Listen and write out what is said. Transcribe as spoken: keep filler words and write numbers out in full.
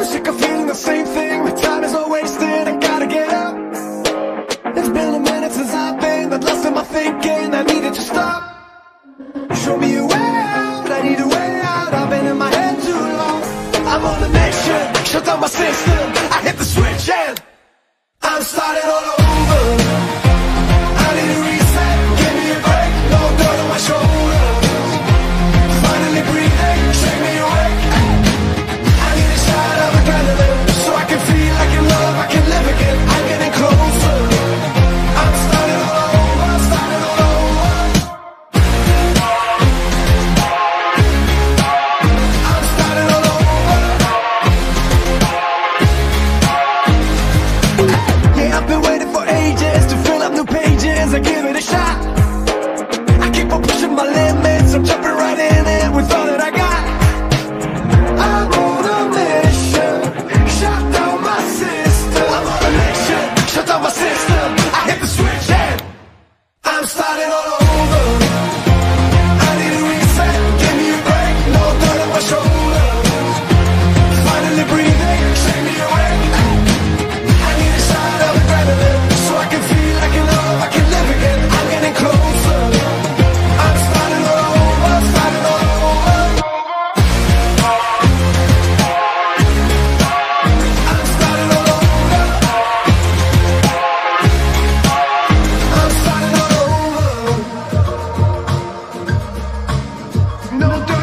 I'm sick of feeling the same thing. My time is all wasted, I gotta get up. It's been a minute since I've been that lost in my thinking. I needed to stop. Show me a way out, I need a way out. I've been in my head too long. I'm on a mission, shut down my system. I hit the switch and I'm starting all over. I need a reset, give me a break. No dirt on my shoulder. Finally breathing, shake me awake. I need a shot of adrenaline so I can feel I can love, I can live again. I'm getting closer. I'm starting all over, starting all over. I'm starting all over. Yeah, I've been waiting for ages to fill up new pages. I give it a shot. I keep on pushing my limits. I'm jumping right in it with all that I got. No,